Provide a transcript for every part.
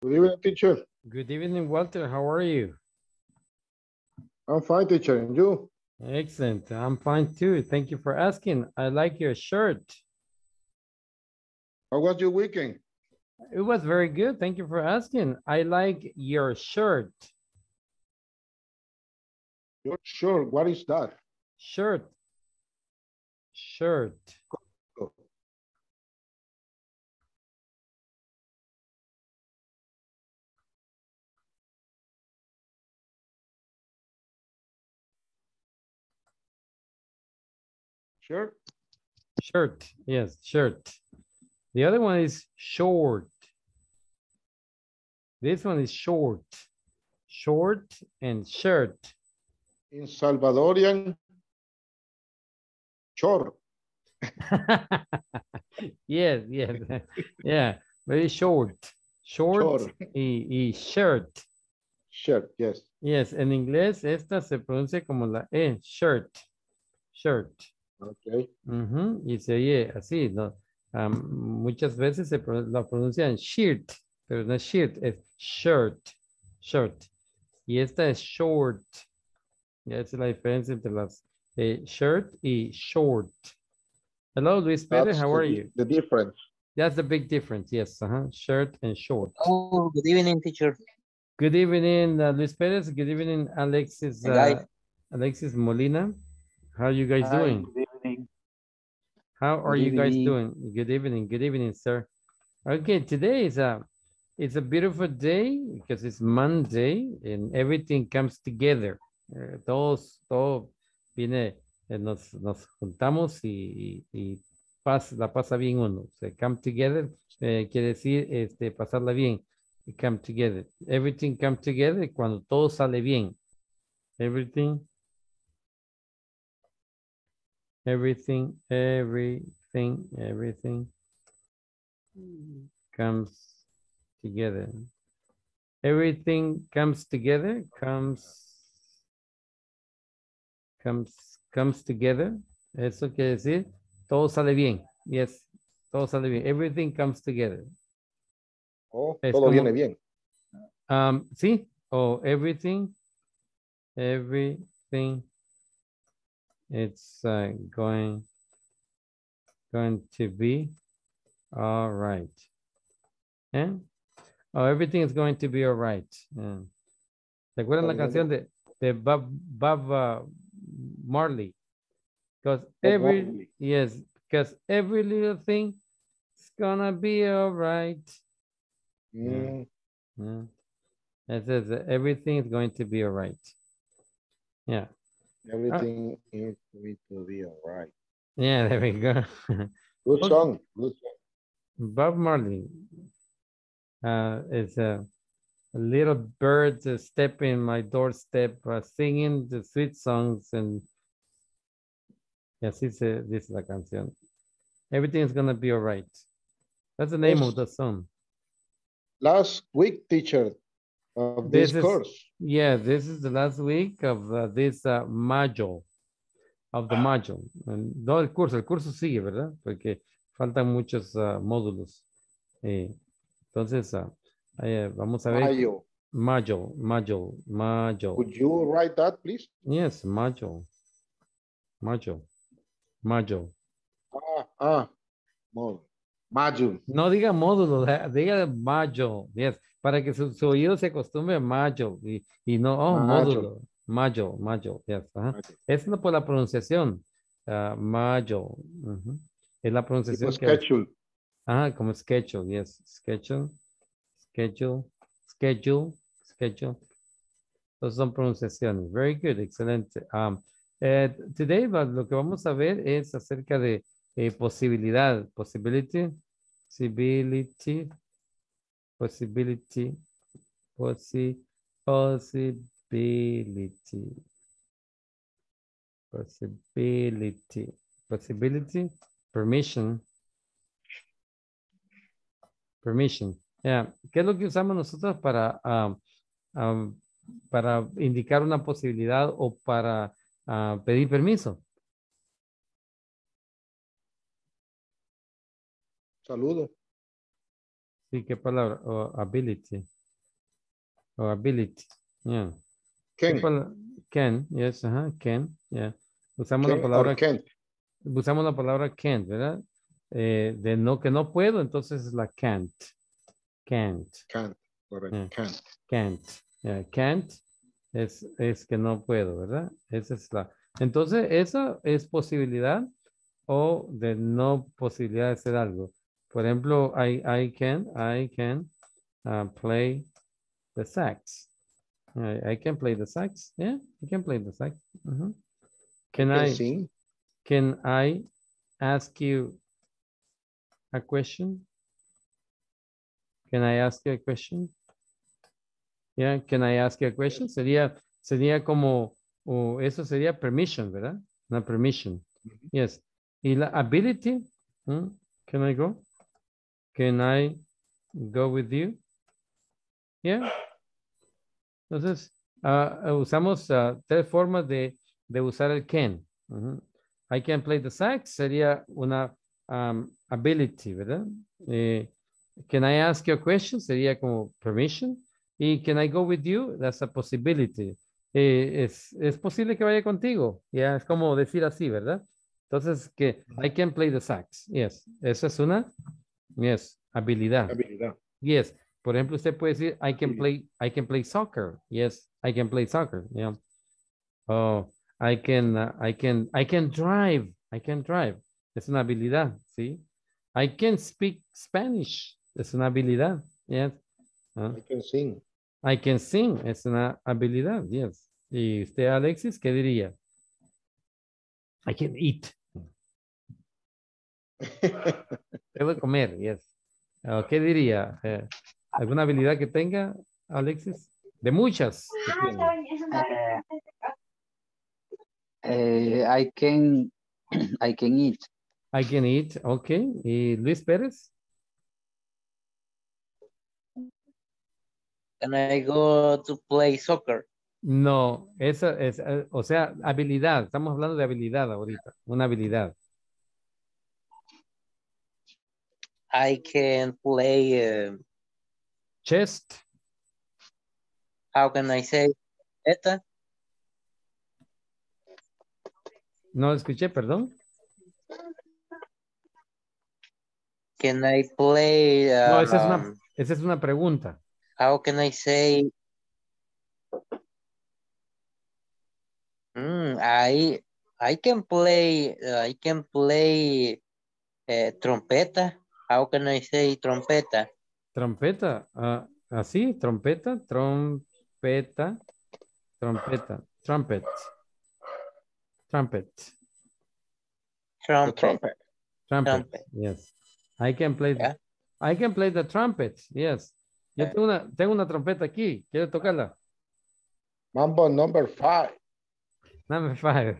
Good evening, teacher. Good evening, Walter. How are you? I'm fine, teacher. And you? Excellent. I'm fine, too. Thank you for asking. I like your shirt. How was your weekend? It was very good. Thank you for asking. I like your shirt. Your shirt? What is that? Shirt. Shirt. Shirt? Shirt, yes, shirt. The other one is short. This one is short. Short and shirt. In Salvadorian, short. Yes, yes, yeah, very short. Short, short. Y shirt. Shirt, yes. Yes, en inglés esta se pronuncia como la E, shirt, shirt. Okay. Uh-huh. Y se oye así, ¿no? Muchas veces se la pronuncian shirt, pero no es shirt, es shirt, shirt. Y esta es short. Ya es la diferencia entre las shirt y short. Hello, Luis Pérez, how are you? The difference. That's the big difference, yes. Uh-huh. Shirt and short. Oh, good evening, teacher. Good evening, Luis Pérez. Good evening, Alexis, Alexis Molina. How are you guys doing? How are you guys doing? Good evening, sir. Okay, today is it's a beautiful day because it's Monday and everything comes together. Todo viene, nos juntamos y la pasa bien uno. So, come together quiere decir pasarla bien. Come together. Everything comes together cuando todo sale bien. Everything comes together. Everything comes together, comes together. Eso quiere decir, todo sale bien. Yes, todo sale bien. Everything comes together. Oh, es todo como, viene bien. Sí, oh, everything. It's going to be all right. Yeah? Oh, everything is going to be all right. Yeah. ¿Se acuerdan la canción de Bob Marley? Because every little thing is gonna be all right. Yeah. Yeah. It says everything is going to be all right. Yeah. Everything is going to be all right. Yeah, there we go. Good song. Bob Marley. It's a little bird stepping my doorstep, singing the sweet songs. And yes, this is the canción. Everything is going to be all right. That's the name of the song. Last week, teacher. Of this course. Yeah, this is the last week of this module, of the module. No, el curso sigue, ¿verdad? Porque faltan muchos módulos. Entonces, vamos a ver. Module. Would you write that, please? Yes, module. Module. No diga módulo, diga module, yes. Para que su oído se acostumbre a mayo y no, módulo. Mayo, yes. Es no por la pronunciación. Mayo. Es la pronunciación. Como schedule. Ajá, como schedule, yes. Schedule. Entonces son pronunciaciones. Very good, excelente. Today, lo que vamos a ver es acerca de posibilidad. Possibility, permission. Yeah. ¿Qué es lo que usamos nosotros para indicar una posibilidad o para pedir permiso? Saludo. Sí, ¿qué palabra? Oh, ability. Oh, ability. Yeah. Can, yes, can, yeah. Usamos la palabra can. Usamos la palabra can't, ¿verdad? De no, que no puedo, entonces es la can't. Can't. Can't, correcto. Yeah. Can't. Can't. Yeah. Can't es que no puedo, ¿verdad? Esa es la. Entonces, esa es posibilidad o de no posibilidad de hacer algo. Por ejemplo, I can play the sax. I can play the sax. Yeah, I can play the sax. Uh-huh. Can I ask you a question? Can I ask you a question? Yeah, can I ask you a question? Sería como, o eso sería permission, ¿verdad? Una permission. Mm-hmm. Yes. Y la ability, can I go? Can I go with you? Yeah. Entonces, usamos tres formas de usar el can. Uh-huh. I can play the sax sería una ability, ¿verdad? Can I ask you a question? Sería como permission. Y can I go with you? That's a possibility. Es posible que vaya contigo. Ya, es como decir así, ¿verdad? Entonces, que I can play the sax. Yes. Esa es una habilidad. Habilidad. Yes. Por ejemplo, usted puede decir I can play soccer. Yes, I can play soccer. Yeah. Oh, I can drive. I can drive. Es una habilidad, ¿sí? I can speak Spanish. Es una habilidad. Yes. I can sing. I can sing. Es una habilidad. Yes. Y usted, Alexis, ¿qué diría? I can eat. Debo comer. Yes. ¿Qué diría? ¿Alguna habilidad que tenga, Alexis? De muchas. I can eat. I can eat. Ok. ¿Y Luis Pérez? Can I go to play soccer? No, esa es, o sea, habilidad. Estamos hablando de habilidad ahorita. Una habilidad. I can play chess. How can I say esta? No escuché, perdón. Can I play? No, esa es una pregunta. How can I say? I can play trompeta. How can I say trompeta? Trompeta, así, trumpet. Yes. I can play the trumpet. Yes. Yo tengo una trompeta aquí. ¿Quieres tocarla? Mambo number 5. Number 5.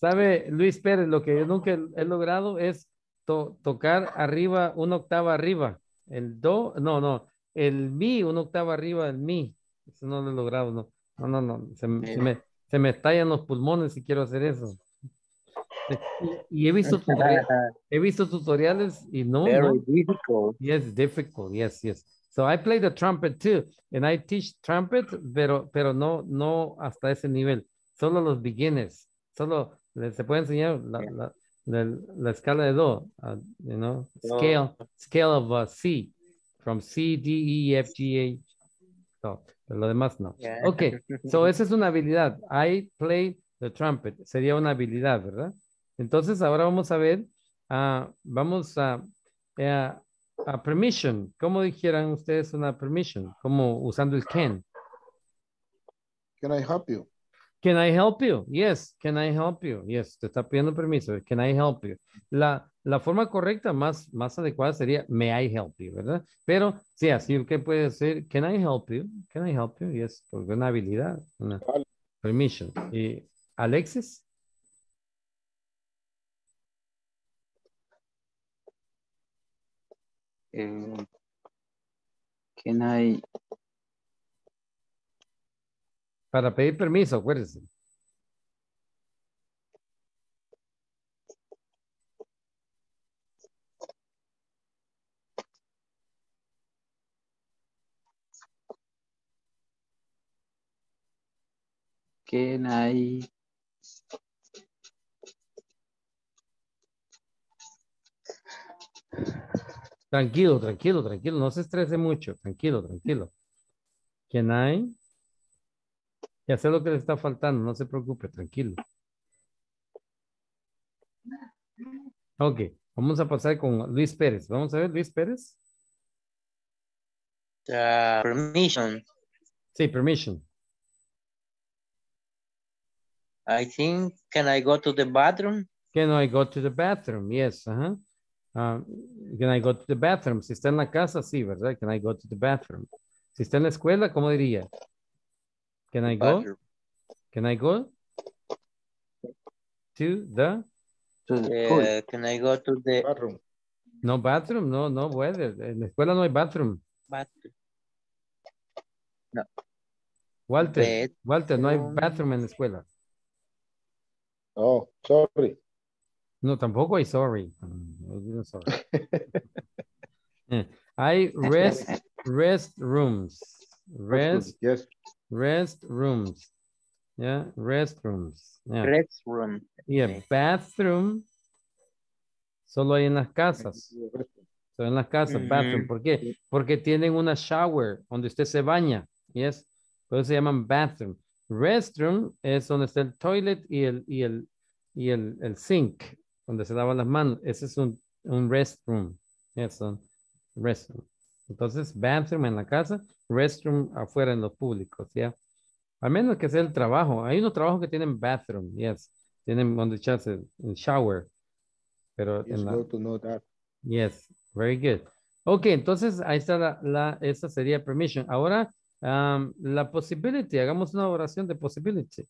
¿Sabe Luis Pérez? Lo que yo nunca he logrado es tocar arriba, una octava arriba. El do, no. El mi, una octava arriba del mi. Eso no lo he logrado, no. No. Se me estallan los pulmones si quiero hacer eso. Y he visto tutoriales y no. Very difficult. Yes, difficult. Yes. So I play the trumpet too. And I teach trumpet, pero no hasta ese nivel. Solo los beginners. Solo se puede enseñar la escala de do, you know, scale of C, from C, D, E, F, G, H. No, pero lo demás no. Yeah. Okay, so esa es una habilidad. I play the trumpet. Sería una habilidad, ¿verdad? Entonces ahora vamos a ver, vamos a permission. ¿Cómo dijeran ustedes una permission? Como usando el can. Can I help you? Can I help you? Yes. Can I help you? Yes. Te está pidiendo permiso. Can I help you? La forma correcta, más adecuada sería may I help you, ¿verdad? Pero sí, así que puede decir can I help you? Can I help you? Yes. Porque una habilidad, una permission. ¿Y Alexis? Can I... Para pedir permiso, acuérdense. Can I Tranquilo, tranquilo, tranquilo. No se estrese mucho. Tranquilo, tranquilo. Can I? Ya sé lo que le está faltando. No se preocupe, tranquilo. Ok. Vamos a pasar con Luis Pérez. Vamos a ver, Luis Pérez. Permission. Sí, permission. I think, can I go to the bathroom? Can I go to the bathroom? Yes, uh-huh. Can I go to the bathroom? Si está en la casa, sí, ¿verdad? Can I go to the bathroom? Si está en la escuela, ¿cómo diría? Can I go? Bathroom. Can I go? To the can I go to the bathroom? No bathroom, no puede. En la escuela no hay bathroom. Bathroom. No. Walter, no hay bathroom en la escuela. Oh, sorry. No, tampoco hay sorry. No, sorry. Hay restrooms. Restrooms. Yeah, restrooms. Yeah. Restroom. Yeah, bathroom. Solo hay en las casas. Solo en las casas, bathroom. ¿Por qué? Porque tienen una shower donde usted se baña. Yes. Por eso se llaman bathroom. Restroom es donde está el toilet y el sink, donde se lavan las manos. Ese es un restroom. Yes, restroom. Entonces, bathroom en la casa, restroom afuera en los públicos, ¿ya? Yeah. A menos que sea el trabajo. Hay unos trabajos que tienen bathroom, yes. Tienen donde echarse el shower. Pero en la... to know that. Yes, very good. Ok, entonces, ahí está esa sería permission. Ahora, la possibility, hagamos una oración de possibility.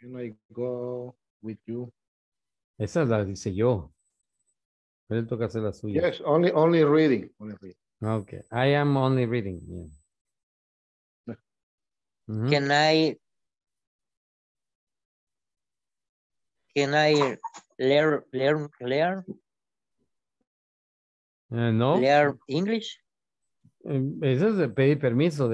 Can I go with you? Esa la dice yo. Pero él toca hacer la suya. Yes, only reading. Only reading. Okay, I am only reading. Yeah. Mm-hmm. Can I learn? No. ¿Leer English? Eso es de pedir permiso.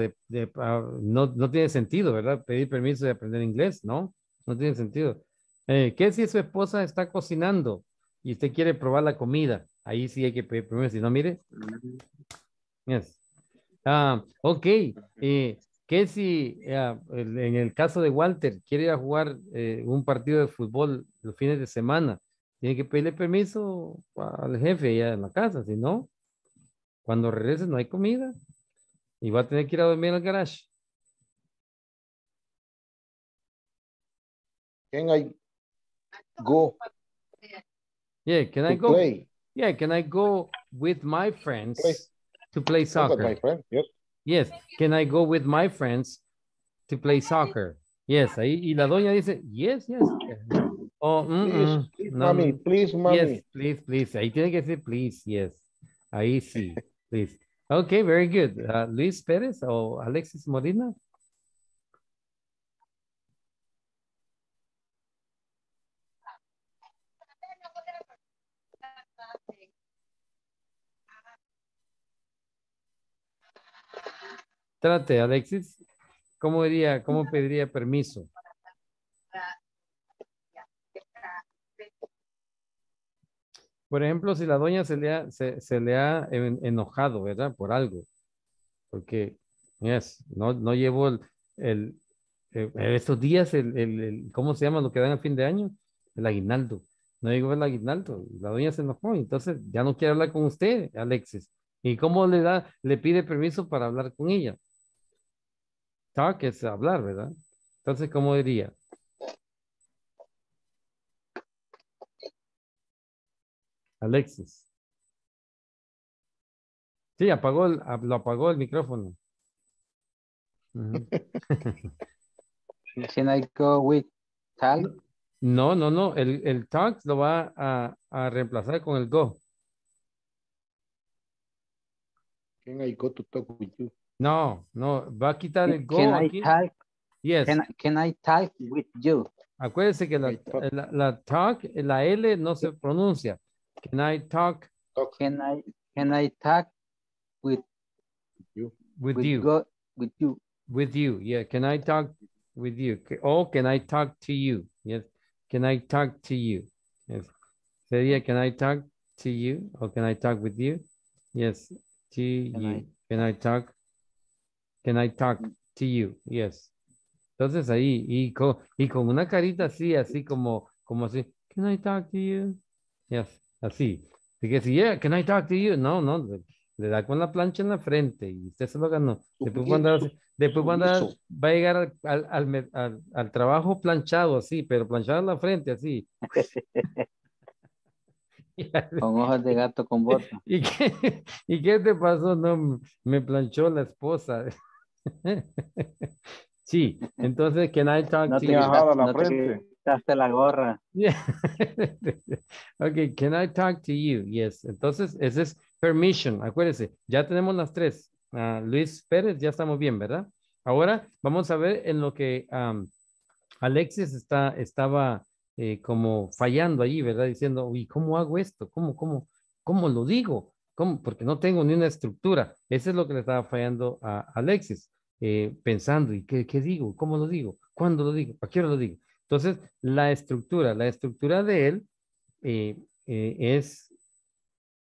No tiene sentido, ¿verdad? Pedir permiso de aprender inglés, ¿no? No tiene sentido. ¿Qué si su esposa está cocinando y usted quiere probar la comida? Ahí sí hay que pedir permiso. Si no, mire. Yes. Ok. ¿Qué si en el caso de Walter quiere ir a jugar un partido de fútbol los fines de semana? Tiene que pedirle permiso al jefe allá en la casa, si no, cuando regrese no hay comida y va a tener que ir a dormir al garage. Can I go? Yeah, can I go? Play. Yeah, can I go with my friends to play soccer? My friend. Yep. Yes, can I go with my friends to play soccer? Yes, ahí y la doña dice, yes, yes. Oh, please, no, mommy, please, mommy. Yes, please, please. Ahí tiene que decir please, yes. Ahí sí, please. Okay, very good. Luis Pérez o Alexis Molina. Trate, Alexis. ¿Cómo pediría permiso? Por ejemplo, si la doña se le ha enojado, ¿verdad? Por algo. Porque, yes, no llevó estos días, ¿cómo se llama lo que dan al fin de año? El aguinaldo. No llegó el aguinaldo. La doña se enojó, entonces ya no quiere hablar con usted, Alexis. ¿Y cómo le pide permiso para hablar con ella? Talk es hablar, ¿verdad? Entonces, ¿cómo diría? Alexis. Sí, lo apagó el micrófono. Uh-huh. Can I go with talk? No. El talk lo va a reemplazar con el go. Can I go to talk with you? No. Va a quitar el go. Can I talk? Yes. Can I talk with you? Acuérdese que la talk, la L no se pronuncia. Can I talk? Can I talk with you? With you. Go, with you. With you, yeah. Can I talk with you? Oh, can I talk to you? Yes. Can I talk to you? Yes. So, yeah, can I talk to you? Or can I talk with you? Yes. To you. Can I talk? Can I talk to you? Yes. Entonces ahí, y con una carita así, así como así. Can I talk to you? Yes. Así. Porque si, yeah, can I talk to you? No, no. Le da con la plancha en la frente y usted se lo ganó. Después va a llegar al trabajo planchado así, pero planchado en la frente así. Con hojas de gato con bota. ¿Y qué te pasó? No, me planchó la esposa. Sí, entonces, can I talk to you? No te quitaste la gorra. Yeah. Ok, can I talk to you? Yes, entonces ese es permission. Acuérdense, ya tenemos las tres. Luis Pérez, ya estamos bien, ¿verdad? Ahora vamos a ver en lo que Alexis estaba como fallando allí, ¿verdad? Diciendo, uy, ¿cómo hago esto? ¿Cómo lo digo? ¿Cómo? Porque no tengo ni una estructura. Eso es lo que le estaba fallando a Alexis. Pensando, ¿y qué digo? ¿Cómo lo digo? ¿Cuándo lo digo? ¿A qué hora lo digo? Entonces, la estructura de él es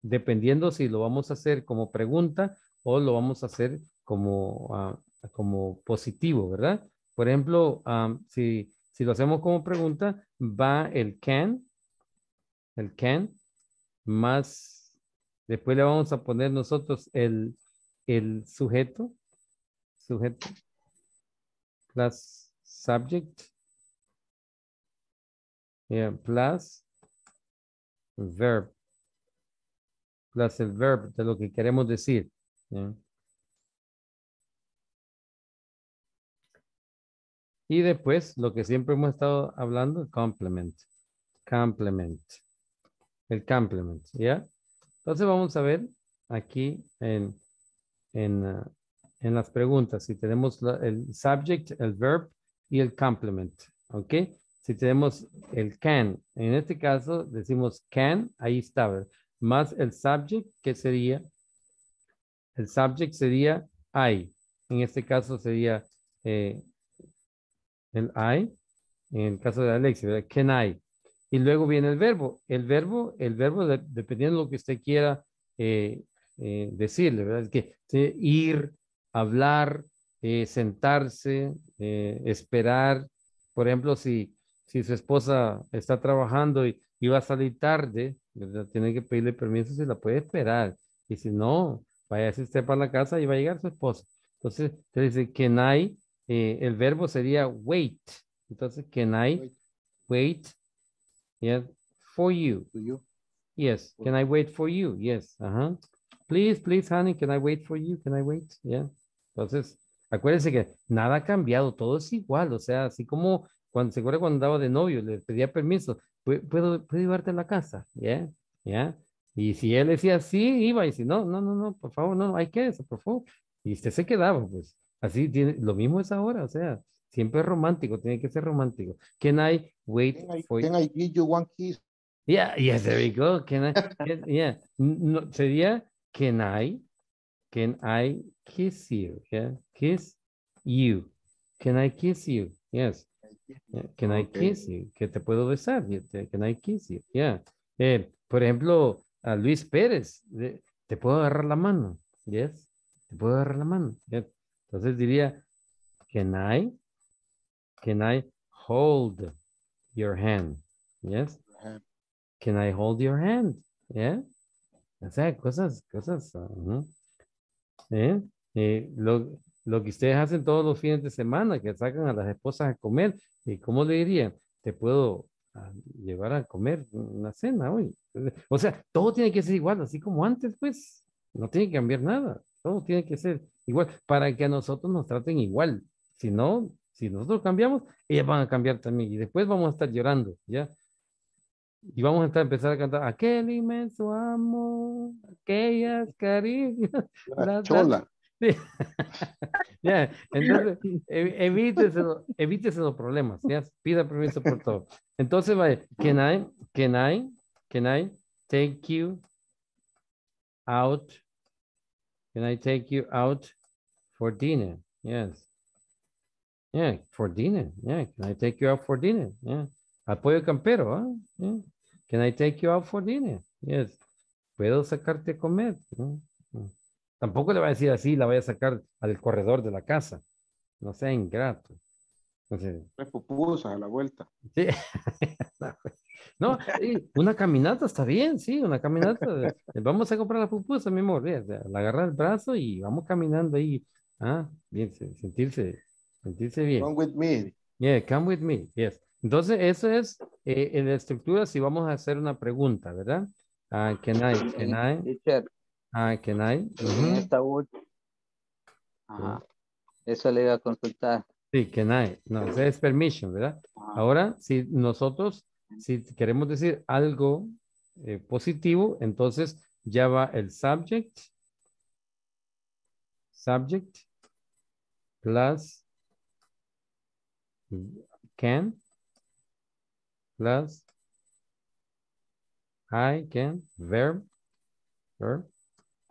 dependiendo si lo vamos a hacer como pregunta o lo vamos a hacer como positivo, ¿verdad? Por ejemplo, si lo hacemos como pregunta, va el can, más, después le vamos a poner nosotros el sujeto, plus subject, yeah, plus verb, plus el verb de lo que queremos decir. Yeah. Y después, lo que siempre hemos estado hablando, complement. El complement, ¿ya? Yeah. Entonces vamos a ver aquí en las preguntas, si tenemos el subject, el verb y el complement, ¿ok? Si tenemos el can, en este caso decimos can, ahí está, ¿verdad? Más el subject, ¿qué sería? El subject sería I, en este caso sería el I, en el caso de Alexis, ¿verdad? Can I. Y luego viene el verbo. El verbo dependiendo de lo que usted quiera decirle, ¿verdad? Es que ir, hablar, sentarse, esperar. Por ejemplo, si su esposa está trabajando y va a salir tarde, ¿verdad? Tiene que pedirle permiso si la puede esperar. Y si no, vaya a usted para la casa y va a llegar su esposa. Entonces, usted dice, can I, el verbo sería wait. Entonces, can I wait, yeah, for you? Yes, can I wait for you? Yes, ajá. Please, honey, can I wait for you? Can I wait? Yeah. Entonces, acuérdense que nada ha cambiado, todo es igual, o sea, así como cuando andaba de novio, le pedía permiso, ¿puedo llevarte a la casa? Yeah, yeah. Y si él decía sí, iba, y si no, por favor, no, hay que eso, por favor. Y usted se quedaba, pues, así tiene, lo mismo es ahora, o sea, siempre es romántico, tiene que ser romántico. Can I wait for you? Can I give you one kiss? Yeah, yes, there we go. Can I, yeah, no, sería, can I kiss you? Yeah, kiss you. Can I kiss you? Yes. Can I kiss you? Que te puedo besar. Can I kiss you? Yeah. Por ejemplo, a Luis Pérez, te puedo agarrar la mano. Yes. Te puedo agarrar la mano. Yeah. Entonces diría, can I hold your hand? Yes. Can I hold your hand? Yeah. O sea, cosas. Uh-huh. Lo que ustedes hacen todos los fines de semana, que sacan a las esposas a comer, ¿y cómo le dirían? Te puedo llevar a comer una cena hoy. O sea, todo tiene que ser igual, así como antes, pues. No tiene que cambiar nada. Todo tiene que ser igual para que a nosotros nos traten igual. Si no, si nosotros cambiamos, ellas van a cambiar también. Y después vamos a estar llorando, ¿ya? Y vamos a empezar a cantar aquel inmenso amor, aquellas caricias. La chola. Sí. Yeah. Entonces, evítese los problemas. Yeah. Pida permiso por todo. Entonces, vaya, can I take you out? Can I take you out for dinner? Yes. Yeah, for dinner. Yeah, can I take you out for dinner? Yeah. Apoyo campero, ¿ah? ¿Eh? Yeah. Can I take you out for dinner? Yes. Puedo sacarte a comer. ¿No? No. Tampoco le va a decir así, la voy a sacar al corredor de la casa. No sea ingrato. Entonces, tres pupusas a la vuelta. Sí. No, una caminata está bien, sí, una caminata. Vamos a comprar las pupusas, mi amor. Le agarra el brazo y vamos caminando ahí. Ah, bien, sentirse bien. Come with me. Yeah, come with me, yes. Entonces, eso es en la estructura si vamos a hacer una pregunta, ¿verdad? Can I? Uh-huh. Esta última. Ajá. Eso le iba a consultar. Sí, can I. No, ese es permission, ¿verdad? Ahora, si nosotros, si queremos decir algo positivo, entonces ya va el subject. Subject plus can plus I can verb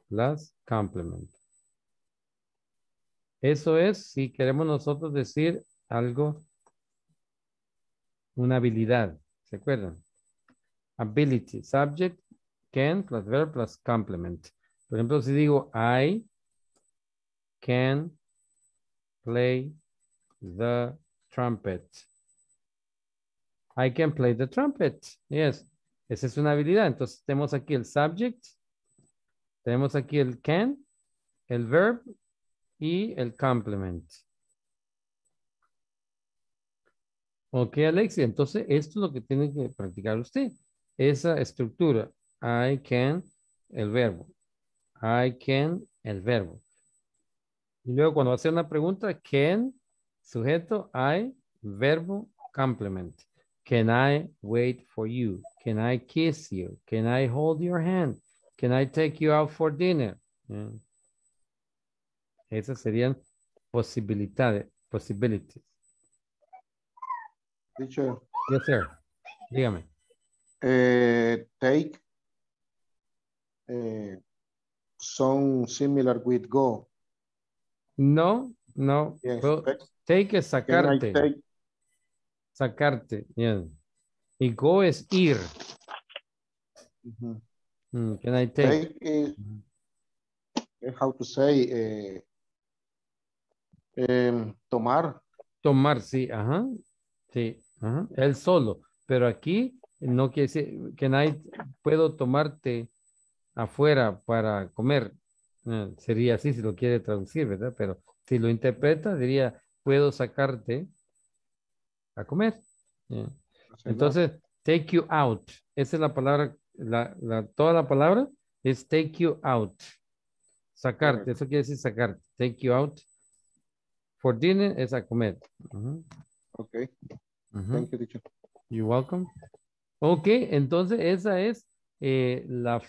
plus complement. Eso es si queremos nosotros decir algo, una habilidad, ¿se acuerdan? Ability, subject, can plus verb plus complement. Por ejemplo, si digo I can play the trumpet. I can play the trumpet. Yes. Esa es una habilidad. Entonces tenemos aquí el subject, tenemos aquí el can, el verb y el complement. Ok, Alexis. Entonces esto es lo que tiene que practicar usted. Esa estructura. I can, el verbo. I can, el verbo. Y luego cuando va a hacer una pregunta, can, sujeto, I, verbo, complement. Can I wait for you? Can I kiss you? Can I hold your hand? Can I take you out for dinner? Yeah. Esas serían possibilities. Teacher. Yes, sir. Dígame. Take some similar with go. No. Yes. Well, take es sacarte. Sacarte, bien. Yeah. Y go es ir. Uh-huh. Can I take? How to say? Tomar. Tomar, sí, ajá. Sí, ajá. Él solo. Pero aquí no quiere decir que puedo tomarte afuera para comer. Sería así si lo quiere traducir, ¿verdad? Pero si lo interpreta, diría, puedo sacarte a comer. Yeah. Entonces, take you out. Esa es la palabra, toda la palabra es take you out. Sacarte, okay. Eso quiere decir sacarte. Take you out for dinner es a comer. Uh-huh. Ok. Uh-huh. Thank you, teacher. You're welcome. Ok, entonces esa es las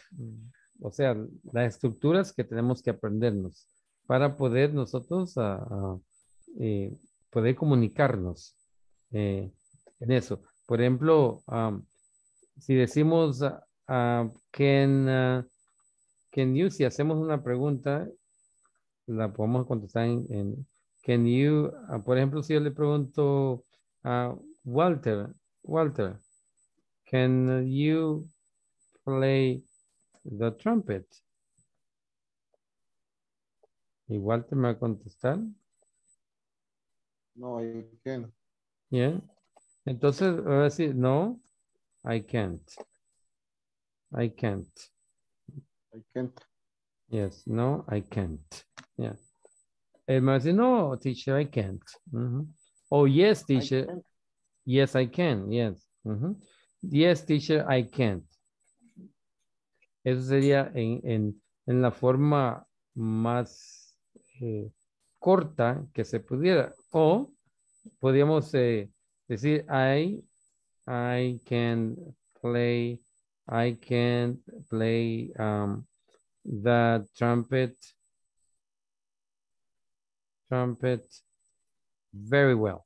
estructuras que tenemos que aprendernos para poder nosotros poder comunicarnos en eso. Por ejemplo, si decimos can you, si hacemos una pregunta, la podemos contestar en can you, por ejemplo, si yo le pregunto a Walter, can you play the trumpet? ¿Y Walter me va a contestar? No, I can't. Yeah. Entonces, voy a decir, no, I can't. Yes, no, I can't. Yeah. Él me va a decir, no, teacher, I can't. Uh-huh. Oh, yes, teacher. Yes, I can. Yes. Uh-huh. Yes, teacher, I can't. Eso sería en la forma más corta que se pudiera. O podríamos decir, I can play the trumpet very well.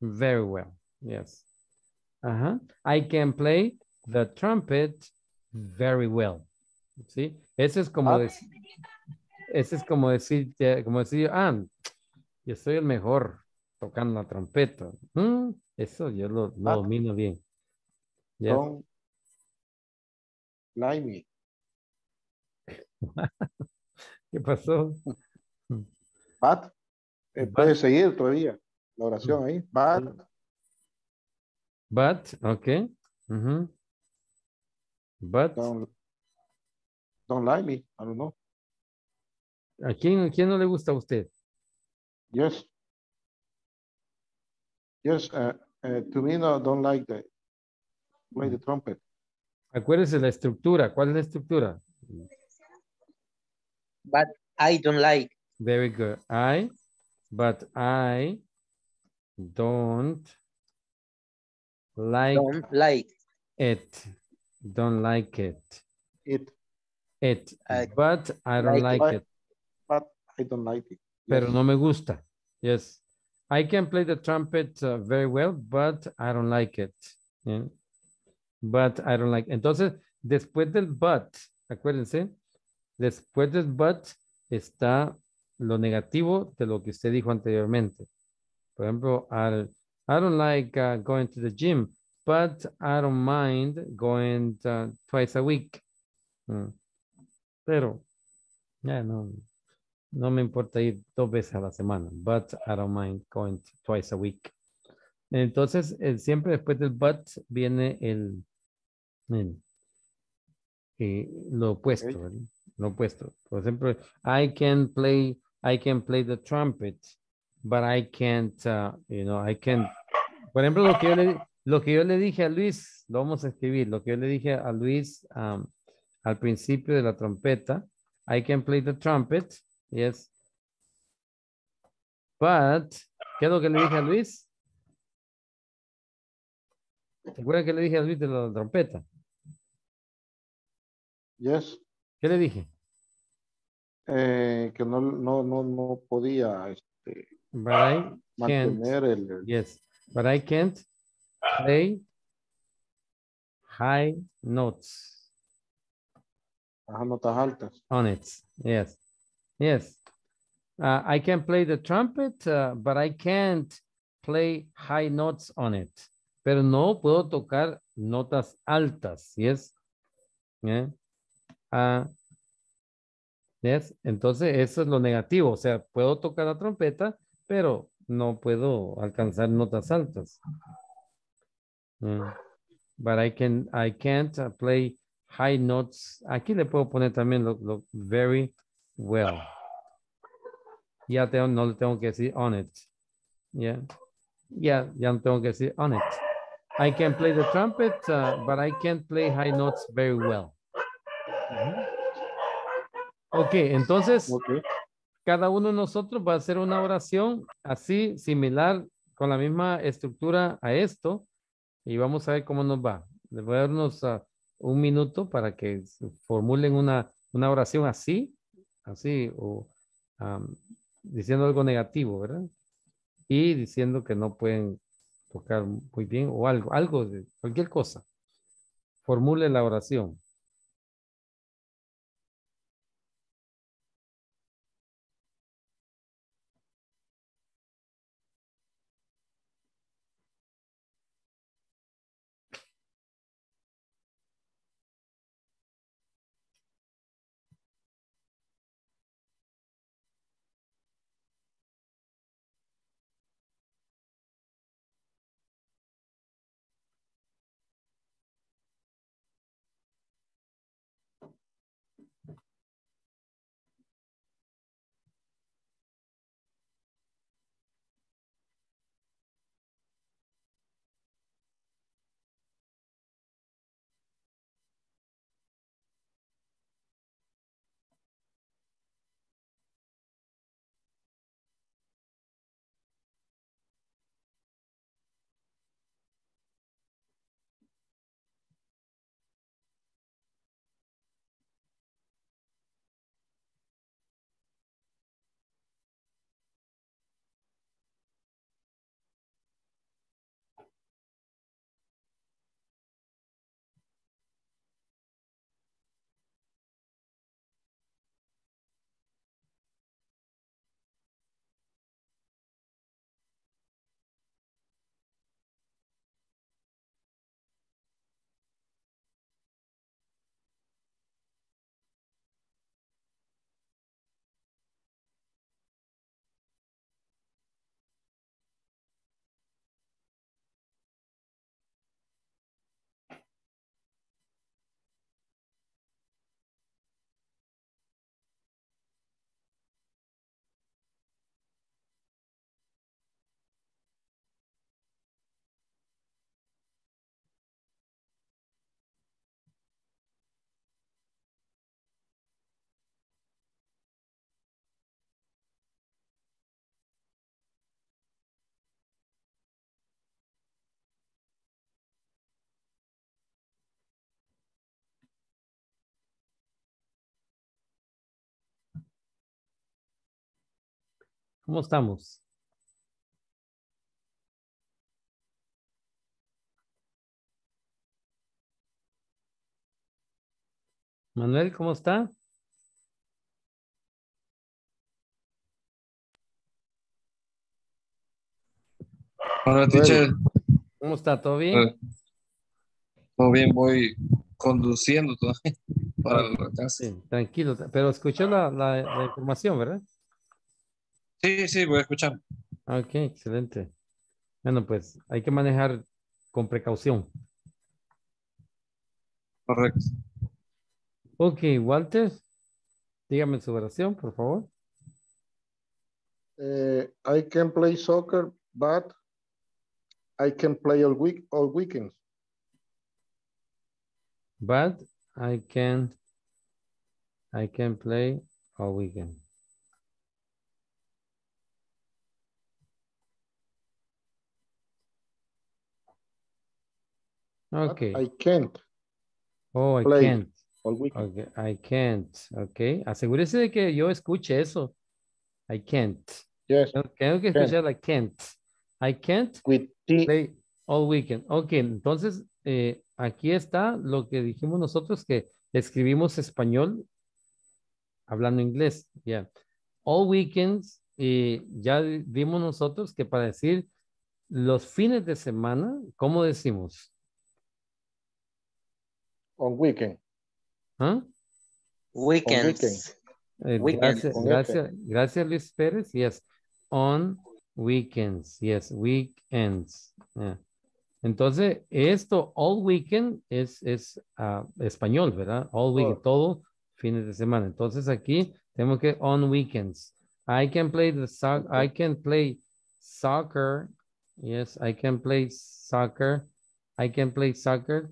Very well, yes. Uh-huh. I can play the trumpet very well. ¿Sí? Ese es como decir. Ese es como decir, yo soy el mejor tocando la trompeta. Eso yo lo domino bien. Yes. Don't lie me. ¿Qué pasó? But, puede seguir todavía la oración ahí. But, ok. Uh-huh. But. Don't lie me, I don't know. ¿A quién no le gusta a usted? Yes. Yes, to me no, don't like the play the trumpet. Acuérdese la estructura. ¿Cuál es la estructura? But I don't like. Very good. But I don't like. Don't like it. Don't like it. It. But I don't like it. But I don't like it. Pero no me gusta. Yes. I can play the trumpet very well, but I don't like it. Yeah. But I don't like. Entonces, después del but, acuérdense, después del but está lo negativo de lo que usted dijo anteriormente. Por ejemplo, I don't like going to the gym, but I don't mind going twice a week. Pero, no me importa ir 2 veces a la semana, but I don't mind going twice a week. Entonces, siempre después del but viene lo opuesto, okay. ¿Verdad? Lo opuesto. Por ejemplo, I can play the trumpet, but I can't, I can't. Por ejemplo, lo que yo le dije a Luis, lo vamos a escribir, lo que yo le dije a Luis al principio de la trompeta, I can play the trumpet, yes, but, ¿qué es lo que le dije a Luis? ¿Te acuerdas que le dije a Luis de la trompeta? Yes. ¿Qué le dije? Que no podía mantener el... Yes, but I can't play high notes. Las notas altas. On it, yes. Yes. I can play the trumpet, but I can't play high notes on it. Pero no puedo tocar notas altas, ¿yes? Yeah. Yes. Entonces, eso es lo negativo. O sea, puedo tocar la trompeta, pero no puedo alcanzar notas altas. Yeah. But I can't play high notes. Aquí le puedo poner también lo very well. Ya no le tengo que decir on it. Yeah. Ya no tengo que decir on it. I can play the trumpet, but I can't play high notes very well. Ok, entonces, cada uno de nosotros va a hacer una oración así, similar, con la misma estructura a esto, y vamos a ver cómo nos va. Les voy a darnos un minuto para que formulen una oración así, o diciendo algo negativo, ¿verdad? Y diciendo que no pueden tocar muy bien, o algo de cualquier cosa. Formule la oración. ¿Cómo estamos? Manuel, ¿cómo está? Hola, teacher. ¿Cómo está? ¿Todo bien? Todo bien, voy conduciendo todavía para la casa. Sí, tranquilo, pero escuchó la información, ¿verdad? Sí, sí, voy a escuchar. Ok, excelente. Bueno, pues hay que manejar con precaución. Correcto. Ok, Walter, dígame su oración, por favor. I can play soccer, but I can play all weekends. But I can play all weekend. Okay. But I can't. Oh, I can't. All weekend. Okay. I can't. Okay. Asegúrese de que yo escuche eso. I can't. Yes. Tengo que escuchar la can't. I can't play all weekend. Ok, entonces aquí está lo que dijimos nosotros que escribimos español hablando inglés. Yeah. All weekends, y ya vimos nosotros que para decir los fines de semana, ¿cómo decimos? On weekend. ¿Ah? Weekends. On weekend. Gracias Luis Pérez. Yes. On weekends, yes, weekends. Yeah. Entonces, esto, all weekend, es español, ¿verdad? All weekend, todo fines de semana. Entonces, aquí tenemos que on weekends. I can play soccer. Yes, I can play soccer. I can play soccer.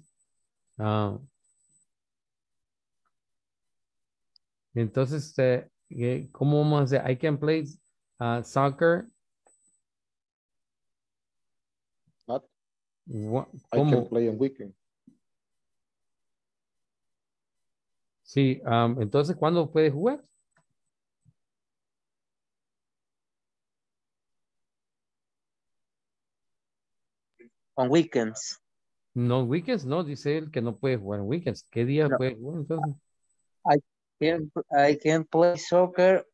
Entonces, ¿cómo vamos a decir? I can play soccer. I can play on weekend. Sí, entonces, ¿cuándo puede jugar? On weekends. No, weekends no, dice él que no puede jugar en weekends. ¿Qué día puede jugar entonces? I can play soccer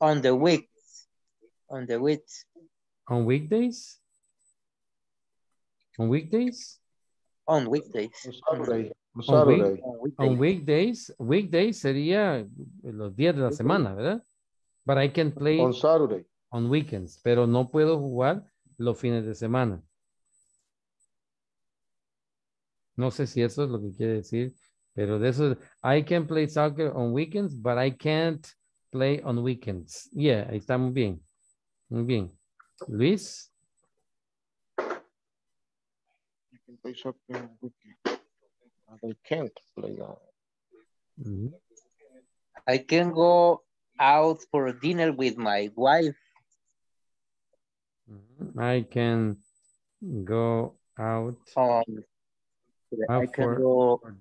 on the weeks. On the weeks. On weekdays? On weekdays? On weekdays. On Saturday. On weekdays. Weekdays sería los días de la semana, ¿verdad? But I can play on Saturday. On weekends, pero no puedo jugar los fines de semana. No sé si eso es lo que quiere decir, pero de eso, I can play soccer on weekends, but I can't play on weekends. Yeah, ahí está muy bien. Muy bien. Luis. Play soccer on weekend. I can't play on. I can go out for dinner with my wife. I can go out. I can go out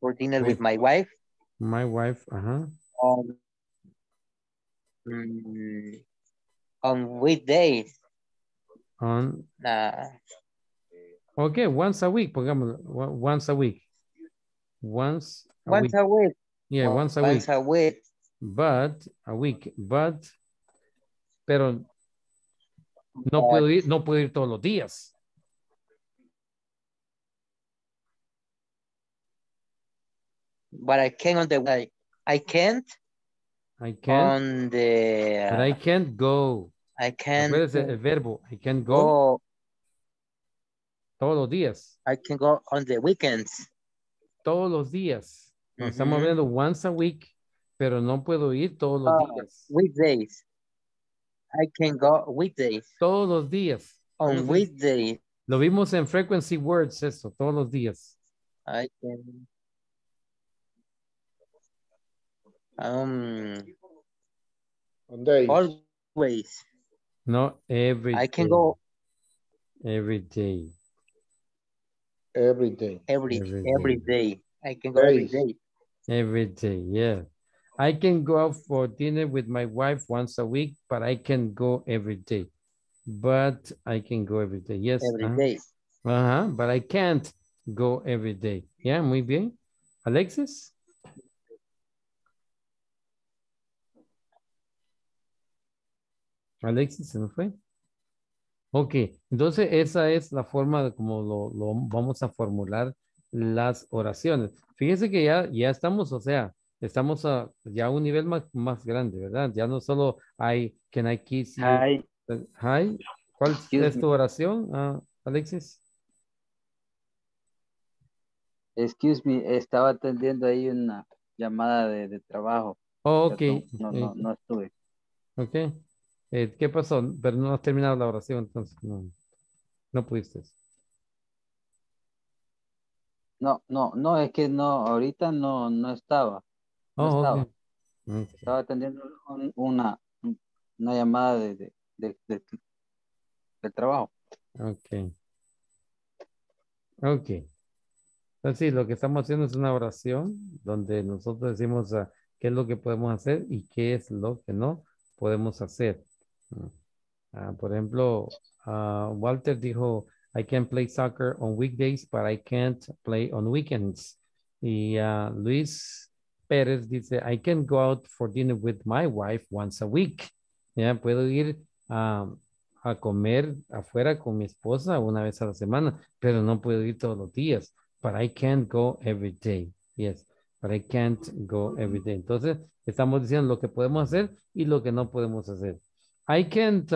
for dinner with my wife. My wife. On weekdays. On. Okay, once a week, pongámoslo. Once a week. Yeah, once a week. Pero no puedo ir todos los días. But I can on the way. I can't. But I can't go. I can't. ¿Cuál es el verbo? I can't go. Todos los días. I can go on the weekends. Todos los días. Nos estamos hablando once a week, pero no puedo ir todos los días. Weekdays. I can go weekdays. Todos los días. On weekdays. Lo vimos en frequency words, eso, todos los días. I can. On days. Always. No, every. I can go. Every day. Every day. Every day. I can go every day. Every day, yeah. I can go out for dinner with my wife once a week, but I can go every day. But I can go every day. Yes. Every day. Uh-huh. But I can't go every day. Yeah, muy bien. Alexis? Alexis, ¿se me fue? Ok, entonces esa es la forma de como lo vamos a formular las oraciones. Fíjense que ya estamos, o sea, estamos ya a un nivel más grande, ¿verdad? Ya no solo hay, can I kiss you? Hi. Hi. ¿Cuál es tu oración, Alexis? Excuse me, estaba atendiendo ahí una llamada de trabajo. Oh, ok. No estuve. Ok. ¿Qué pasó? Pero no has terminado la oración, entonces no pudiste. No, es que no, ahorita no estaba. No estaba. Okay. Estaba atendiendo una llamada del trabajo. Ok. Entonces, sí, lo que estamos haciendo es una oración donde nosotros decimos qué es lo que podemos hacer y qué es lo que no podemos hacer. Por ejemplo, Walter dijo, I can play soccer on weekdays, but I can't play on weekends. Y Luis Pérez dice, I can go out for dinner with my wife once a week. Yeah, puedo ir a comer afuera con mi esposa una vez a la semana, pero no puedo ir todos los días. But I can't go every day. Yes, but I can't go every day. Entonces, estamos diciendo lo que podemos hacer y lo que no podemos hacer. I can't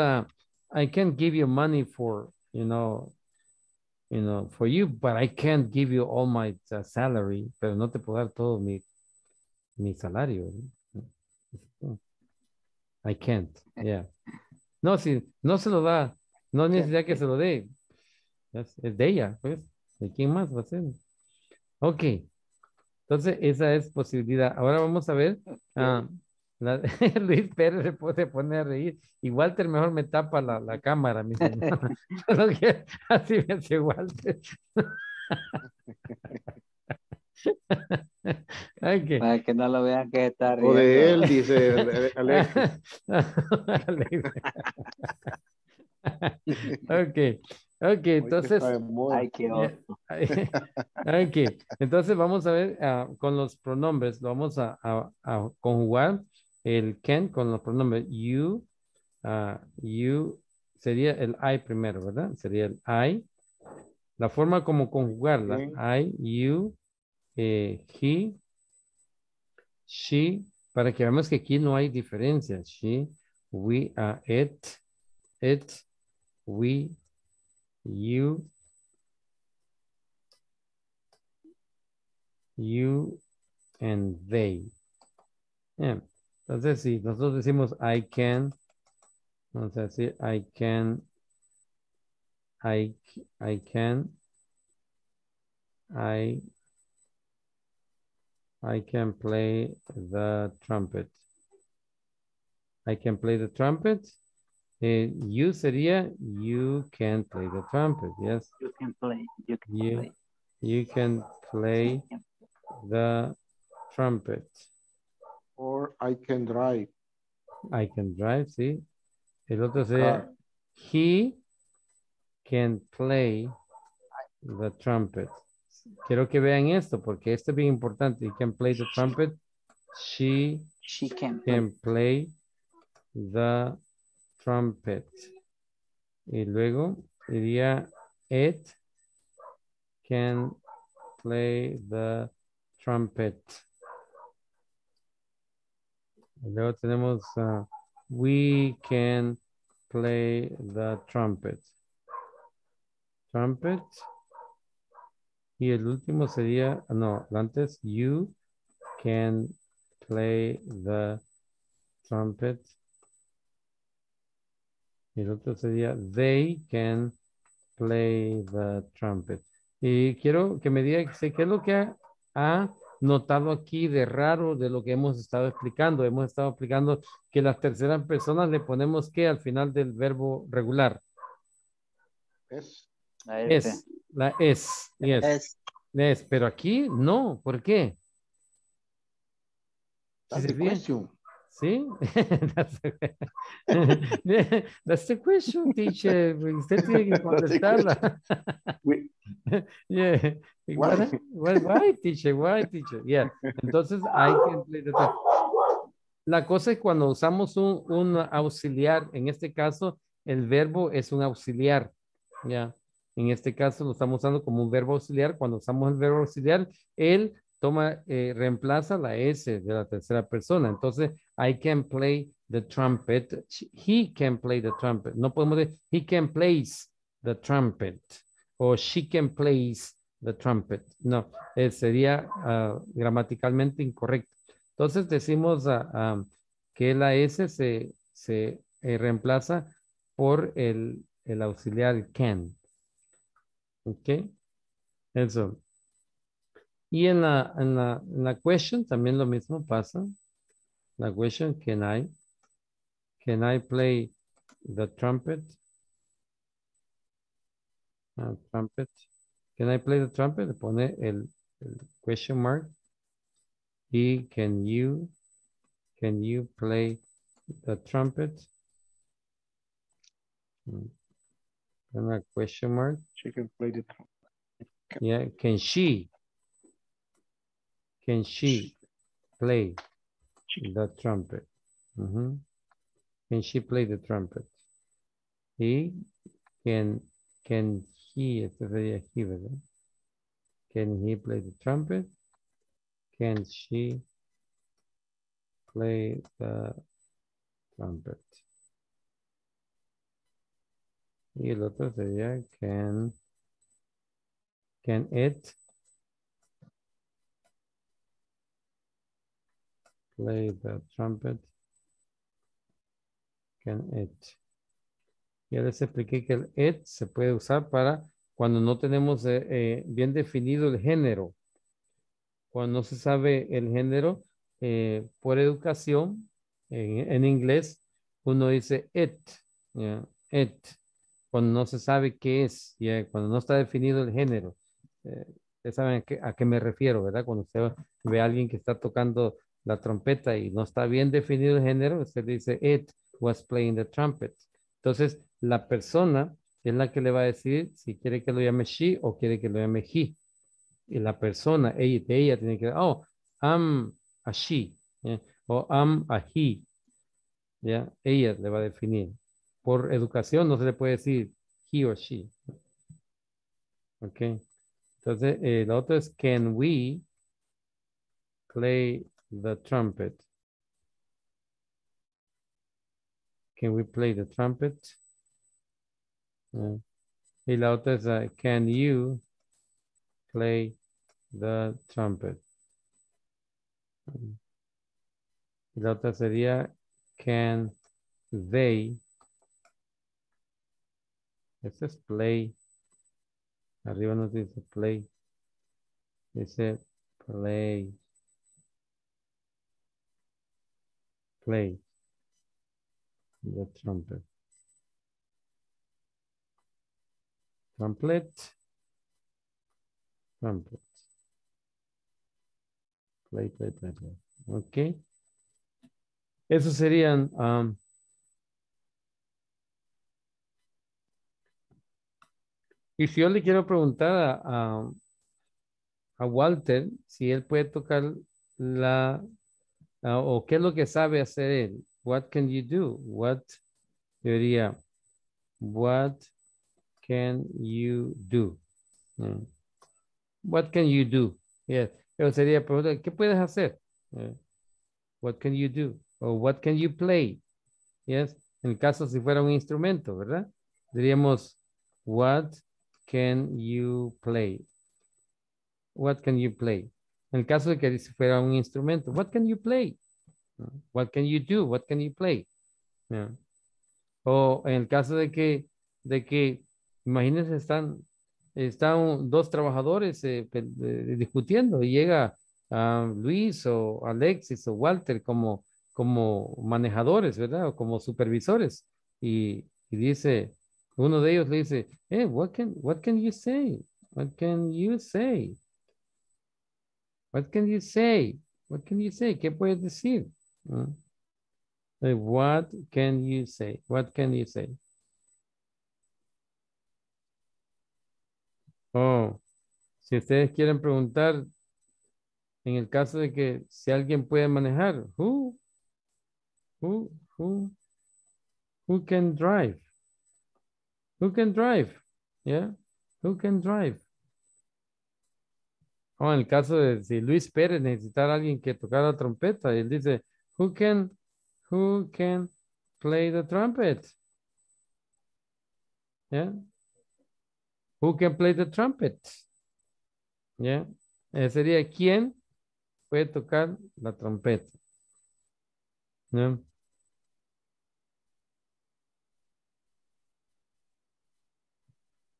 give you money for, for you, but I can't give you all my salary. Pero no te puedo dar todo mi salario. I can't, yeah. No, si no se lo da, no es necesidad que se lo dé. Es de ella, pues. ¿De quién más va a ser? Ok. Entonces, esa es posibilidad. Ahora vamos a ver. Luis Pérez se pone a reír. Y Walter mejor me tapa la cámara. Así me hace Walter. Okay. Para que no lo vean que está riendo. O de él, dice Alexis. Ok. Ok, entonces, entonces vamos a ver con los pronombres, lo vamos a conjugar el can con los pronombres you, you, sería el I primero, ¿verdad? Sería el I, la forma como conjugarla, okay. I, you, he, she, para que veamos que aquí no hay diferencia, she, we, it, we, you and they. Yeah. Entonces, si nosotros decimos I can, vamos a decir I can play the trumpet. I can play the trumpet. You sería, you can play the trumpet, yes. You can play the trumpet. Or I can drive. I can drive, sí. El otro sería, he can play the trumpet. Quiero que vean esto porque esto es bien importante. He can play the trumpet. She can play the trumpet. Y luego diría it can play the trumpet. Y luego tenemos we can play the trumpet. Trumpet. Y el último sería, no, antes, you can play the trumpet. El otro sería, they can play the trumpet. Y quiero que me diga, ¿qué es lo que ha notado aquí de raro de lo que hemos estado explicando? Hemos estado explicando que las terceras personas le ponemos ¿qué al final del verbo regular? Es. La es. Pero aquí no, ¿por qué? That's the question. See? That's the question, teacher. Yeah. Why, teacher? Why, teacher? Yeah. Entonces, I can play the time. La cosa es cuando usamos un auxiliar. En este caso, el verbo es un auxiliar. Ya. Yeah. En este caso, lo estamos usando como un verbo auxiliar. Cuando usamos el verbo auxiliar, él toma, reemplaza la S de la tercera persona. Entonces, I can play the trumpet. He can play the trumpet. No podemos decir, he can plays the trumpet. O she can plays the trumpet. No, sería gramaticalmente incorrecto. Entonces, decimos que la S se reemplaza por el auxiliar can. Ok, eso. Y en la question también lo mismo pasa. La question, can I play the trumpet? Trumpet. Can I play the trumpet? Pone el question mark. Y can you play the trumpet? And a question mark. She can play the trumpet. Yeah, can she play the trumpet? Mm-hmm. Can she play the trumpet? He can he, can he play the trumpet? Can she play the trumpet? Y el otro sería, can it play the trumpet? Can it. Ya les expliqué que el it se puede usar para cuando no tenemos bien definido el género. Cuando no se sabe el género, por educación, en inglés, uno dice it, yeah, it. Cuando no se sabe qué es, yeah, cuando no está definido el género. Ustedes saben a qué me refiero, ¿verdad? Cuando usted ve a alguien que está tocando la trompeta y no está bien definido el género, usted dice, it was playing the trumpet. Entonces, la persona es la que le va a decir si quiere que lo llame she o quiere que lo llame he. Y la persona, ella tiene que, oh, I'm a she, yeah, o I'm a he. Yeah, ella le va a definir. Por educación no se le puede decir he o she. Ok. Entonces, la otra es, can we play the trumpet? Can we play the trumpet? Y la otra es, can you play the trumpet? Y la otra sería, can they. Este es play. Arriba no dice play. Dice play. Play the trumpet. Trumpet. Play. Ok. Esos serían... Y si yo le quiero preguntar a Walter si él puede tocar o qué es lo que sabe hacer él. What can you do? What can you do? What can you do? Yes. Pero sería preguntar, ¿qué puedes hacer? What can you do? O what can you play? Yes. En el caso si fuera un instrumento, ¿verdad? Diríamos, what can you play? What can you play? En el caso de que fuera un instrumento, what can you play? What can you do? What can you play? Yeah. O en el caso de que imagínense, están dos trabajadores discutiendo y llega Luis o Alexis o Walter como manejadores, ¿verdad? O como supervisores y dice... Uno de ellos le dice, hey, what can you say? What can you say? ¿Qué puedes decir? What can you say? What can you say? Oh, si ustedes quieren preguntar, en el caso de que si alguien puede manejar, who can drive? Who can drive? Yeah, who can drive? Oh, en el caso de si Luis Pérez necesitara a alguien que tocara trompeta, él dice, who can play the trumpet? Yeah. Who can play the trumpet? Yeah. Sería quién puede tocar la trompeta. Yeah.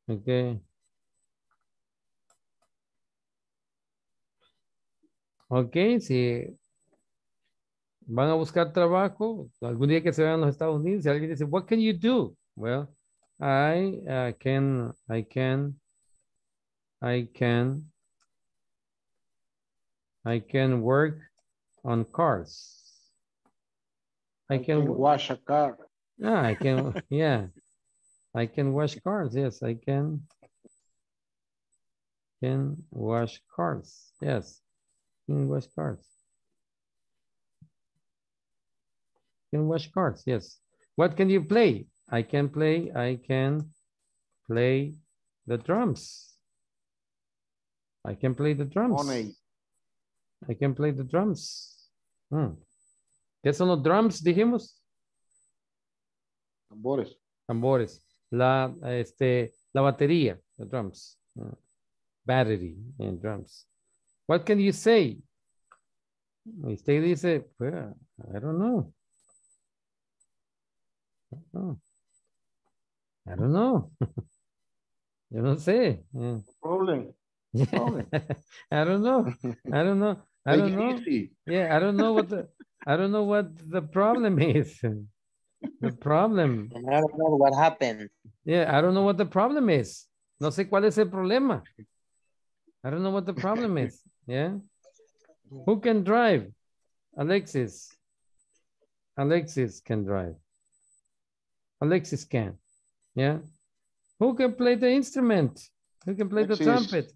Okay. Okay, si van a buscar trabajo, algún día que se vayan a los Estados Unidos, si alguien dice, what can you do? Well, I can work on cars. I can wash a car. Yeah, I can. Yeah, I can wash cars. Yes, I can wash cars. Yes, can wash cars. Can wash cars. Yes. What can you play? I can play the drums. I can play the drums. Money. I can play the drums. ¿Qué son los drums, dijimos? Tambores. Tambores. La batería, the drums. Battery and drums. What can you say? Usted dice, well, I don't know. I don't know. Yo no sé. No problem. No problem. I don't know. I don't know. Yeah, I don't know what the problem is. The problem. And I don't know what happened. Yeah, I don't know what the problem is. No sé cuál es el problema. I don't know what the problem is. Yeah. Who can drive? Alexis. Alexis can drive. Alexis can. Yeah. Who can play the instrument? Who can play the trumpet?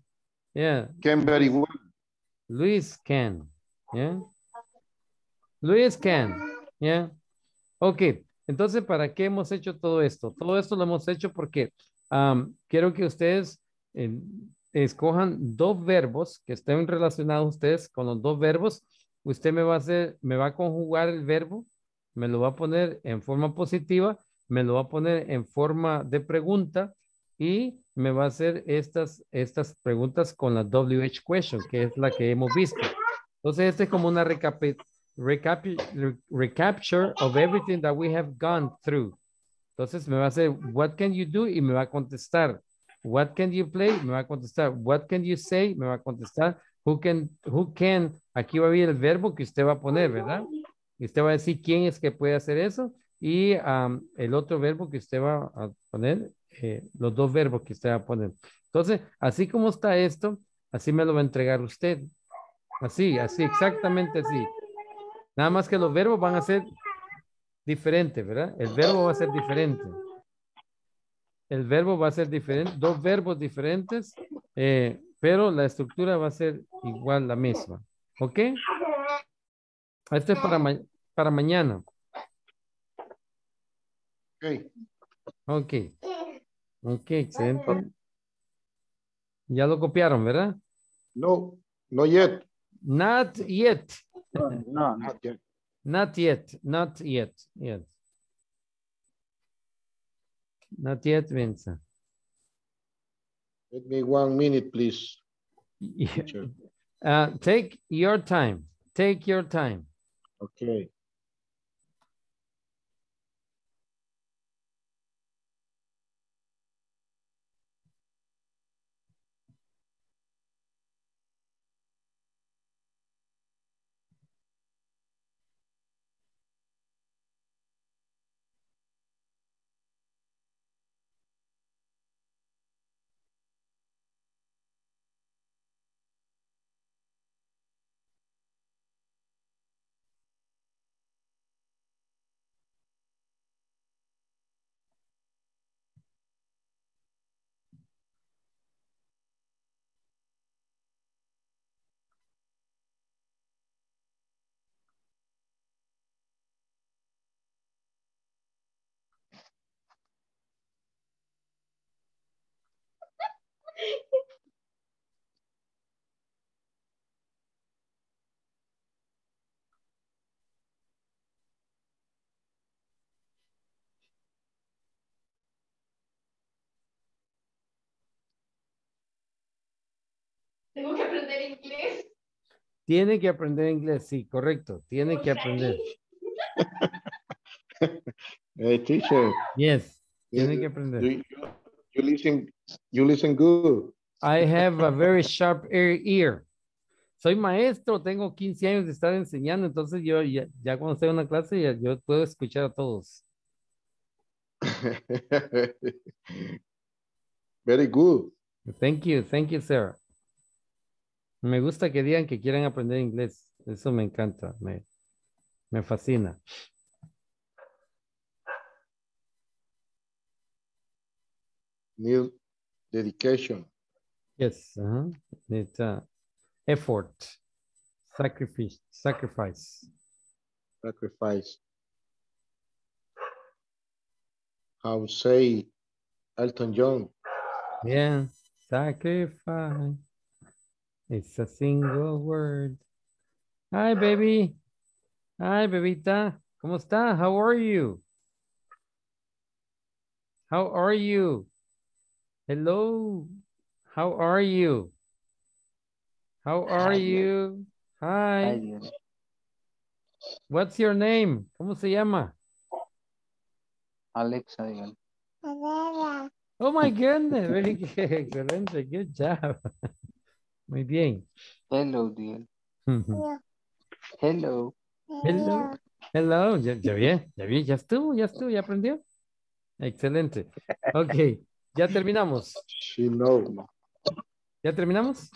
Yeah. Can very well. Luis can. Yeah. Luis can. Yeah. Okay. Entonces, ¿para qué hemos hecho todo esto? Todo esto lo hemos hecho porque quiero que ustedes escojan dos verbos que estén relacionados ustedes con los dos verbos. Usted me va a conjugar el verbo, me lo va a poner en forma positiva, me lo va a poner en forma de pregunta y me va a hacer estas preguntas con la WH question, que es la que hemos visto. Entonces, este es como una recapture of everything that we have gone through. Entonces, me va a hacer, what can you do? Y me va a contestar. What can you play? Me va a contestar. What can you say? Me va a contestar. Who can? Aquí va a ir el verbo que usted va a poner, ¿verdad? Y usted va a decir quién es que puede hacer eso. Y el otro verbo que usted va a poner, los dos verbos que usted va a poner. Entonces, así como está esto, así me lo va a entregar usted. Así, exactamente así. Nada más que los verbos van a ser diferentes, ¿verdad? El verbo va a ser diferente. El verbo va a ser diferente, dos verbos diferentes, pero la estructura va a ser igual, la misma. ¿Ok? Esto es para mañana. Ok, excelente. Ya lo copiaron, ¿verdad? No, no yet. Not yet. No, not yet. Not yet. Yes. Not yet, Vincent. Give me 1 minute, please. Yeah. Take your time. Take your time. Okay. Tengo que aprender inglés. Tiene que aprender inglés, sí, correcto. Tiene que aprender. Hey, teacher. Yes. Tiene que aprender. You listen good. I have a very sharp ear. Soy maestro, tengo 15 años de estar enseñando, entonces yo ya cuando estoy en una clase yo puedo escuchar a todos. Very good. Thank you, sir. Me gusta que digan que quieran aprender inglés. Eso me encanta, me fascina. New dedication. Yes, it's effort, sacrifice. How say Elton John? Yeah, sacrifice. It's a single word. Hi, baby. Hi, bebita. ¿Cómo está? How are you? How are you? Hello. How are you? How are you? Hi. What's your name? ¿Cómo se llama? Alexa. Oh my goodness. Very good. Excelente. Good job. Muy bien. Hello, dear. Hello. Hello. Hello. Ya vi. Ya estuvo. Ya aprendió. Excelente. Ok. Ya terminamos. She knows. ¿Ya terminamos?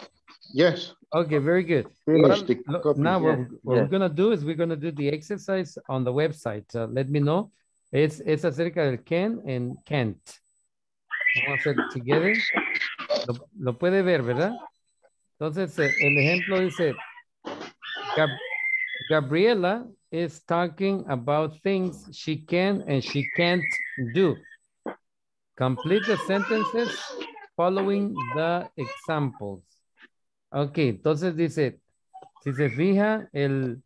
Yes. Okay, very good. Now what we're going to do is we're going to do the exercise on the website. Let me know. Es acerca del can and can't. Vamos a hacer together. Lo puede ver, ¿verdad? Entonces, el ejemplo dice, Gabriela is talking about things she can and she can't do. Complete the sentences following the examples. Ok, entonces dice, si se fija, el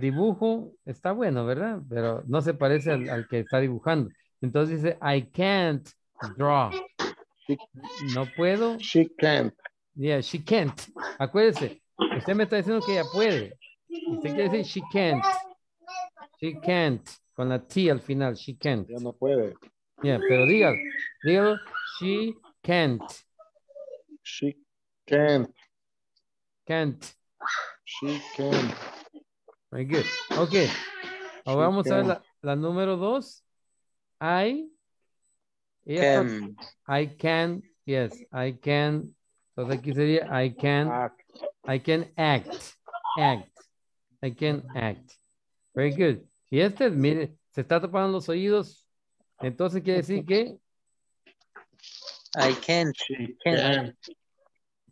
dibujo está bueno, ¿verdad? Pero no se parece al que está dibujando. Entonces dice, I can't draw. No puedo. She can't. Yeah, she can't. Acuérdese, usted me está diciendo que ella puede. Usted quiere decir, she can't. She can't. Con la T al final, she can't. Ella no puede. Yeah, pero dígalo, she can't. She can't. Can't. She can't. Very good. Okay. Ahora vamos a ver la número 2. I can. Yes, I can. Entonces aquí sería I can act. I can act. Very good. Y mire, se está tapando los oídos. Entonces quiere decir que I can't. I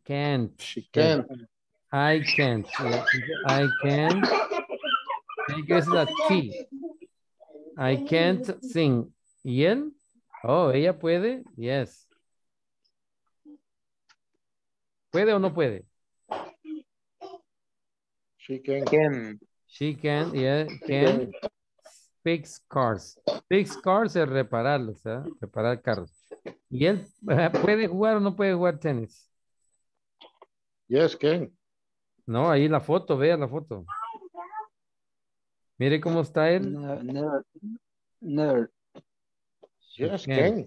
can't. I can. Tiene que decir la T. I can't sing. ¿Y él? Oh, ella puede. Yes. ¿Puede o no puede? She can. Yeah, can. Fix cars. Fix cars es repararlos, ¿eh? Reparar carros. ¿Y él puede jugar o no puede jugar tenis? Yes, can. No, ahí la foto, vea la foto. Mire cómo está él. No. Yes, can.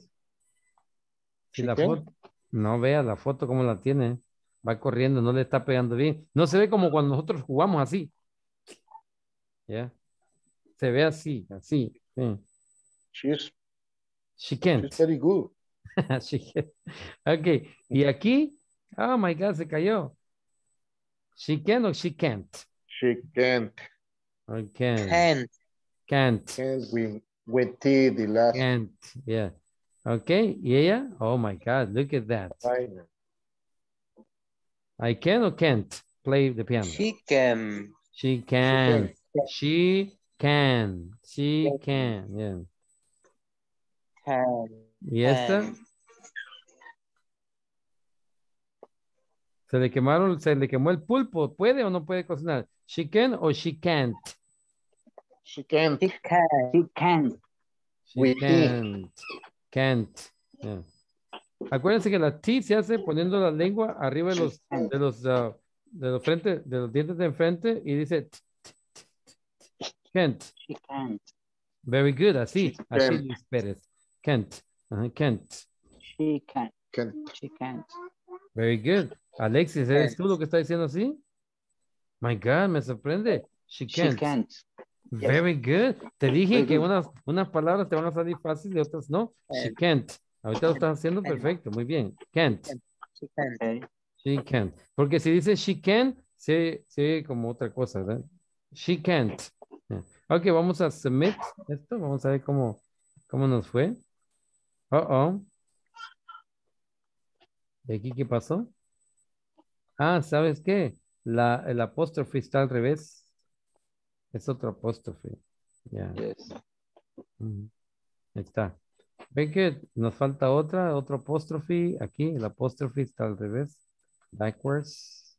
Si la foto, no vea la foto cómo la tiene. Va corriendo, no le está pegando bien. No se ve como cuando nosotros jugamos así. Yeah. Se ve así. Sí. She can't. She's very good. She can't. Ok, y aquí, oh my God, se cayó. She can o she can't? She can't. Okay. Can't. With T, the last. Can't, yeah. Ok, y ella, oh my God, look at that. I can or can't play the piano? She can. She can. Yeah. Yes, sir. Se le quemó el pulpo. ¿Puede o no puede cocinar? She can o she can't? She can't. Yeah. Acuérdense que la T se hace poniendo la lengua arriba de los frentes, de los dientes de enfrente, y dice Kent. Very good, así, así Luis Pérez. Kent. Kent. She can't. She can't. Very good. Alexis, ¿eres tú lo que está diciendo así? My God, me sorprende. She can't. She can't. Very good. Te dije que unas palabras te van a salir fácil y otras no. She can't. Ahorita lo estás haciendo perfecto. Muy bien. Can't. She can't. She can't. Porque si dices she can't, se como otra cosa, ¿verdad? She can't. Ok, vamos a submit esto. Vamos a ver cómo nos fue. ¿De aquí qué pasó? Ah, ¿sabes qué? El apóstrofe está al revés. Es otro apóstrofe. Ya. Yeah. Yes. Ahí está. Ven que nos falta otro apóstrofe. Aquí el apóstrofe está al revés. Backwards.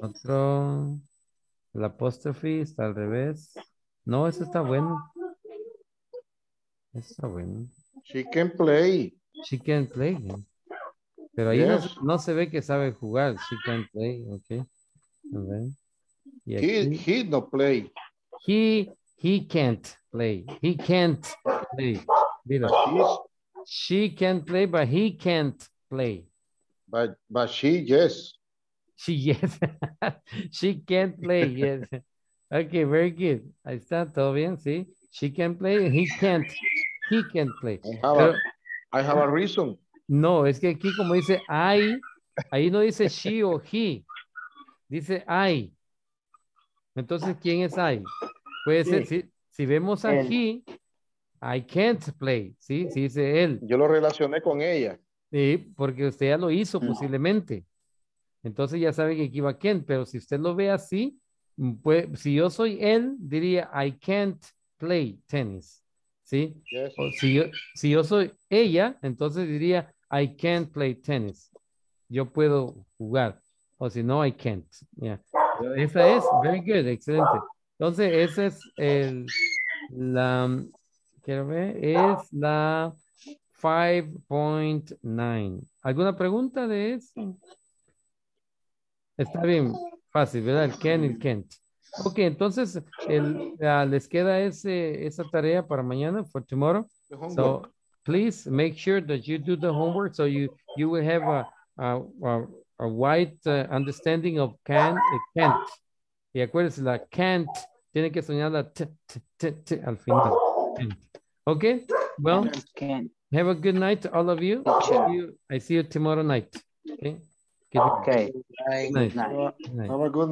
Otro. El apóstrofe está al revés. No, eso está bueno. Eso está bueno. She can play. She can play. Pero ahí yes. no se ve que sabe jugar. She can play. Okay. Okay. Y aquí, he no play. He can't play. He can't play. She can play, but he can't play. But she, yes. She, yes. She can't play, yes. Okay, very good. Ahí está, todo bien, sí. She can play, he can't. He can play. I have a reason. No, es que aquí como dice I, ahí no dice she o he. Dice I. Entonces, ¿quién es I? Puede ser, si vemos a he, I can't play. Sí, sí dice él. Yo lo relacioné con ella. Sí, porque usted ya lo hizo posiblemente. Entonces ya sabe que aquí va can't, pero si usted lo ve así, pues, si yo soy él, diría I can't play tennis. ¿Sí? Yes. O si yo soy ella, entonces diría I can't play tennis. Yo puedo jugar. O si no, I can't. Yeah. Esa es, very good, excelente. Entonces, esa es quiero ver, es la 5.9. ¿Alguna pregunta de eso? Está bien, fácil, ¿verdad? El can y el can't. Ok, entonces les queda esa tarea para mañana, for tomorrow. So please make sure that you do the homework so you will have a wide understanding of can and can't. Y acuérdense, la can't tiene que sonar la t al final. Ok, well, have a good night to all of you. I see you tomorrow night. Okay. Good night. Have a good night.